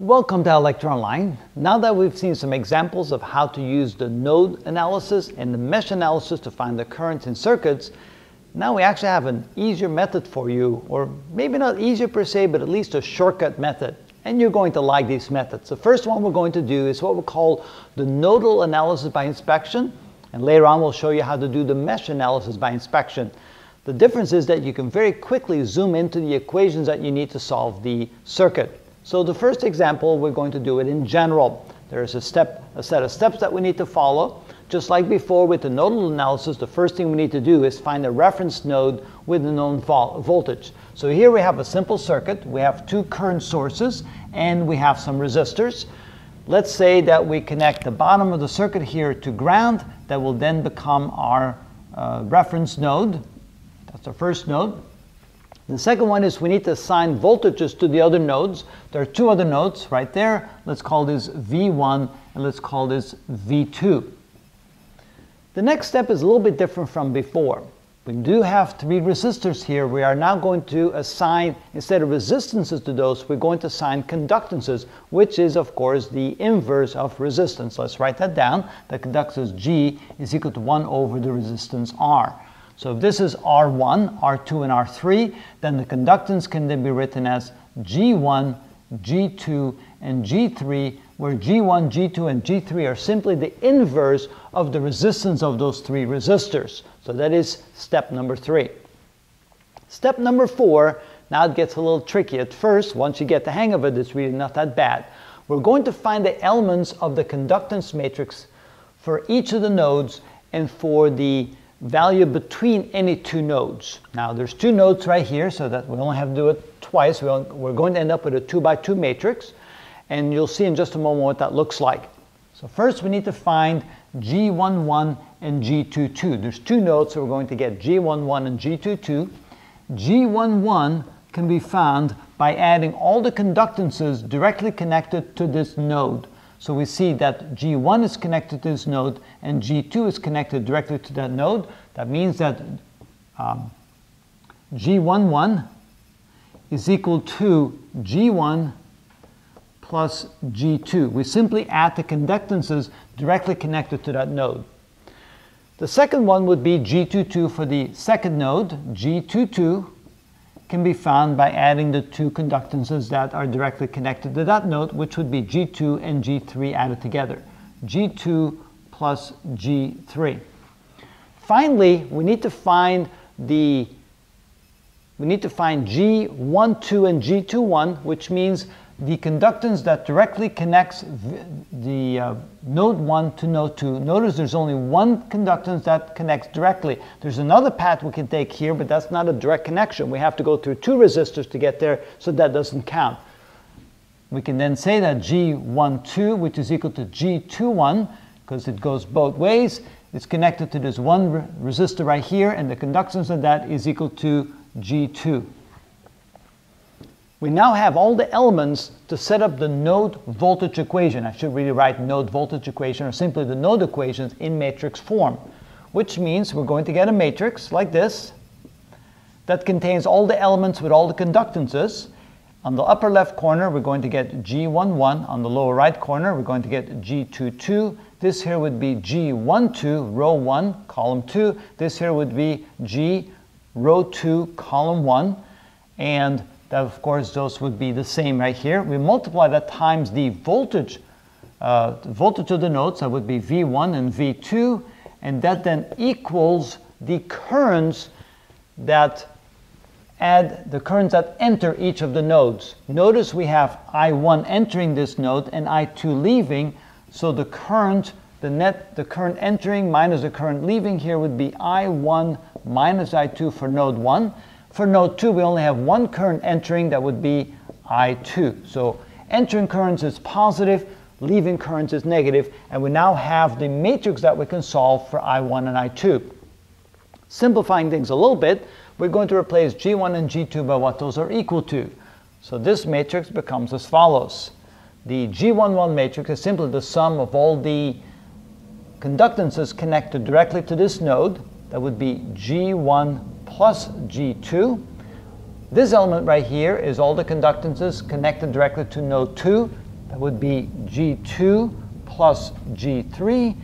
Welcome to Electra Online. Now that we've seen some examples of how to use the node analysis and the mesh analysis to find the currents in circuits, now we actually have an easier method for you, or maybe not easier per se, but at least a shortcut method. And you're going to like these methods. The first one we're going to do is what we call the nodal analysis by inspection. And later on, we'll show you how to do the mesh analysis by inspection. The difference is that you can very quickly zoom into the equations that you need to solve the circuit. So the first example, we're going to do it in general. There is a set of steps that we need to follow. Just like before with the nodal analysis, the first thing we need to do is find a reference node with a known voltage. So here we have a simple circuit. We have two current sources and we have some resistors. Let's say that we connect the bottom of the circuit here to ground. That will then become our reference node. That's our first node. The second one is we need to assign voltages to the other nodes. There are two other nodes right there. Let's call this V1 and let's call this V2. The next step is a little bit different from before. We do have three resistors here. We are now going to assign, instead of resistances to those, we're going to assign conductances, which is of course the inverse of resistance. Let's write that down. The conductance G is equal to 1 over the resistance R. So if this is R1, R2, and R3, then the conductance can then be written as G1, G2, and G3, where G1, G2, and G3 are simply the inverse of the resistance of those three resistors. So that is step number 3. Step number 4, now it gets a little tricky at first. Once you get the hang of it, it's really not that bad. We're going to find the elements of the conductance matrix for each of the nodes and for the value between any two nodes. Now there's two nodes right here, so that we only have to do it twice. We're going to end up with a 2x2 matrix, and you'll see in just a moment what that looks like. So first we need to find G11 and G22. There's two nodes, so we're going to get G11 and G22. G11 can be found by adding all the conductances directly connected to this node. So we see that G1 is connected to this node and G2 is connected directly to that node. That means that G11 is equal to G1 plus G2. We simply add the conductances directly connected to that node. The second one would be G22 for the second node. G22 can be found by adding the two conductances that are directly connected to that node, which would be G2 and G3 added together. G2 plus G3. Finally, we need to find G12 and G21, which means the conductance that directly connects the node 1 to node 2. Notice there's only one conductance that connects directly. There's another path we can take here, but that's not a direct connection. We have to go through two resistors to get there, so that doesn't count. We can then say that G12, which is equal to G21, because it goes both ways, is connected to this one resistor right here, and the conductance of that is equal to G2. We now have all the elements to set up the node voltage equation. I should really write node voltage equation, or simply the node equations in matrix form, which means we're going to get a matrix like this that contains all the elements with all the conductances. On the upper left corner, we're going to get G11. On the lower right corner, we're going to get G22. This here would be G12, row 1, column 2. This here would be G, row 2, column 1. And of course, those would be the same right here. We multiply that times the voltage of the nodes. That would be V1 and V2, and that then equals the currents that enter each of the nodes. Notice we have I1 entering this node and I2 leaving, so the current, the current entering minus the current leaving here would be I1 minus I2 for node 1. For node 2, we only have one current entering, that would be I2. So entering currents is positive, leaving currents is negative, and we now have the matrix that we can solve for I1 and I2. Simplifying things a little bit, we're going to replace G1 and G2 by what those are equal to. So this matrix becomes as follows. The G11 matrix is simply the sum of all the conductances connected directly to this node. That would be G1 plus G2. This element right here is all the conductances connected directly to node 2. That would be G2 plus G3.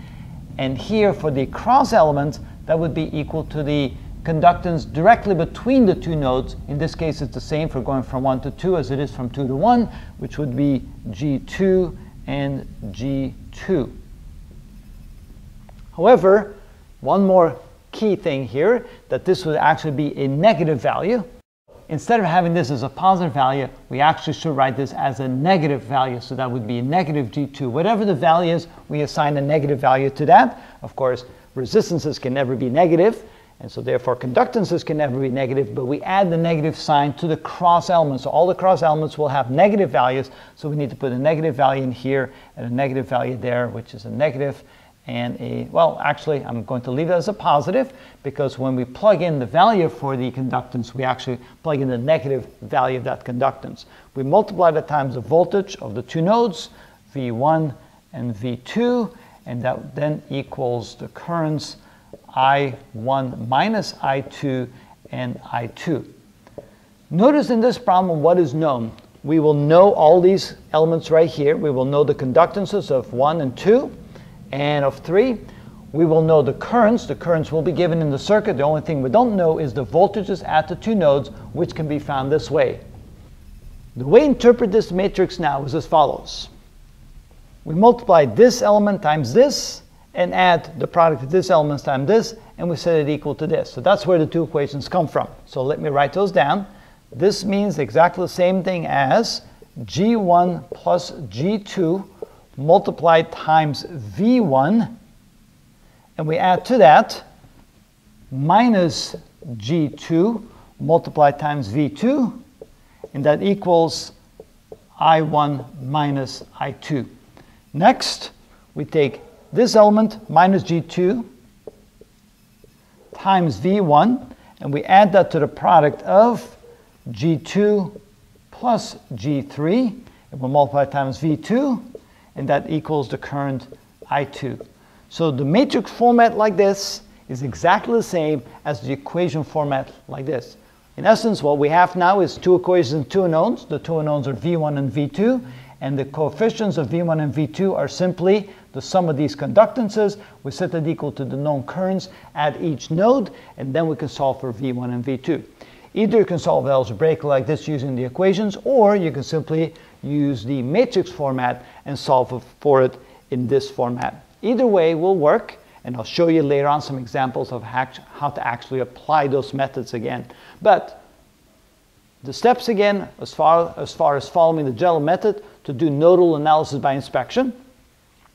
And here for the cross element, that would be equal to the conductance directly between the two nodes. In this case, it's the same for going from 1 to 2 as it is from 2 to 1, which would be G2 and G2. However, one more key thing here, that this would actually be a negative value. Instead of having this as a positive value, we actually should write this as a negative value. So that would be a negative G2. Whatever the value is, we assign a negative value to that. Of course, resistances can never be negative, and so therefore conductances can never be negative, but we add the negative sign to the cross elements. So all the cross elements will have negative values, so we need to put a negative value in here and a negative value there, which is a negative and a, well, actually I'm going to leave it as a positive, because when we plug in the value for the conductance, we actually plug in the negative value of that conductance. We multiply that times the voltage of the two nodes, V1 and V2, and that then equals the currents I1 minus I2 and I2. Notice in this problem what is known. We will know all these elements right here. We will know the conductances of 1 and 2 and of 3. We will know the currents. The currents will be given in the circuit. The only thing we don't know is the voltages at the two nodes, which can be found this way. The way to interpret this matrix now is as follows. We multiply this element times this, and add the product of this element times this, and we set it equal to this. So that's where the two equations come from. So let me write those down. This means exactly the same thing as G1 plus G2 multiplied times V1, and we add to that minus G2 multiplied times V2, and that equals I1 minus I2. Next, we take this element minus G2 times V1, and we add that to the product of G2 plus G3, and we'll multiply times V2, and that equals the current I2. So the matrix format like this is exactly the same as the equation format like this. In essence, what we have now is two equations and two unknowns. The two unknowns are V1 and V2, and the coefficients of V1 and V2 are simply the sum of these conductances. We set that equal to the known currents at each node, and then we can solve for V1 and V2. Either you can solve algebraically like this using the equations, or you can simply use the matrix format and solve for it in this format. Either way will work, and I'll show you later on some examples of how to actually apply those methods again. But the steps again, as far as following the general method, to do nodal analysis by inspection.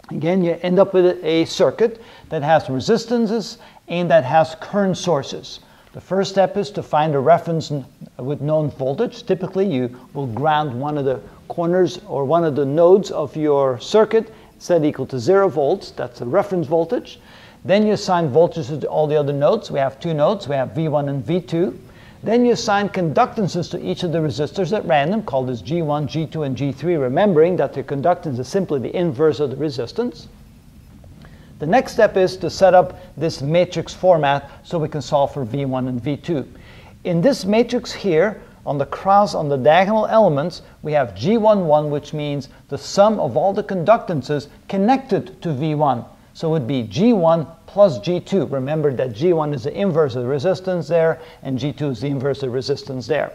Again, you end up with a circuit that has resistances and that has current sources. The first step is to find a reference with known voltage. Typically, you will ground one of the corners or one of the nodes of your circuit, set equal to 0 volts. That's the reference voltage. Then you assign voltages to all the other nodes. We have two nodes. We have V1 and V2. Then you assign conductances to each of the resistors at random, called as G1, G2, and G3, remembering that the conductance is simply the inverse of the resistance. The next step is to set up this matrix format so we can solve for V1 and V2. In this matrix here, on the cross, on the diagonal elements, we have G11, which means the sum of all the conductances connected to V1. So it would be G1 plus G2. Remember that G1 is the inverse of the resistance there, and G2 is the inverse of the resistance there.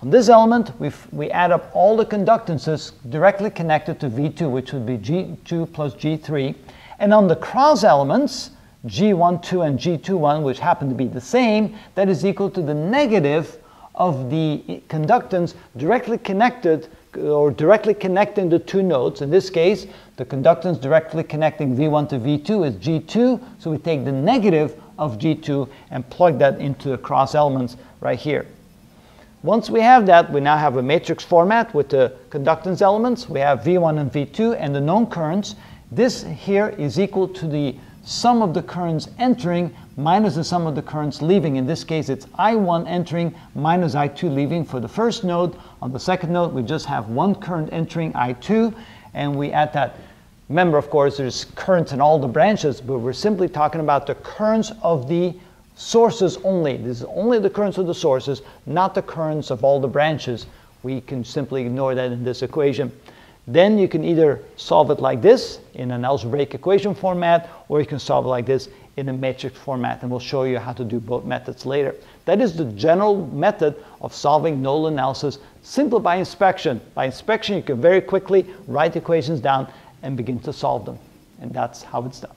On this element, we add up all the conductances directly connected to V2, which would be G2 plus G3. And on the cross elements, G12 and G21, which happen to be the same, that is equal to the negative of the conductance directly connected, or directly connecting the two nodes. In this case, the conductance directly connecting V1 to V2 is G2, so we take the negative of G2 and plug that into the cross elements right here. Once we have that, we now have a matrix format with the conductance elements. We have V1 and V2 and the known currents. This here is equal to the sum of the currents entering minus the sum of the currents leaving. In this case, it's I1 entering minus I2 leaving for the first node. On the second node, we just have one current entering, I2, and we add that. Remember, of course, there's currents in all the branches, but we're simply talking about the currents of the sources only. This is only the currents of the sources, not the currents of all the branches. We can simply ignore that in this equation. Then you can either solve it like this in an algebraic equation format, or you can solve it like this in a matrix format, and we'll show you how to do both methods later. That is the general method of solving nodal analysis, simply by inspection. By inspection, you can very quickly write equations down and begin to solve them, and that's how it's done.